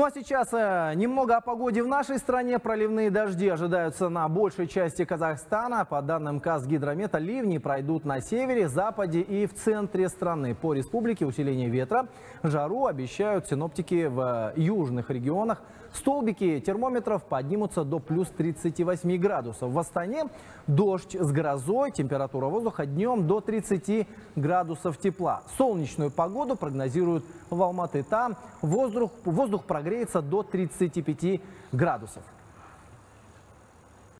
Ну а сейчас немного о погоде в нашей стране. Проливные дожди ожидаются на большей части Казахстана. По данным КАЗ Гидромета, ливни пройдут на севере, западе и в центре страны. По республике усиление ветра. Жару обещают синоптики в южных регионах. Столбики термометров поднимутся до плюс 38 градусов. В Астане дождь с грозой, температура воздуха днем до 30 градусов тепла. Солнечную погоду прогнозируют в Алматы. Там воздух прогреется до 35 градусов.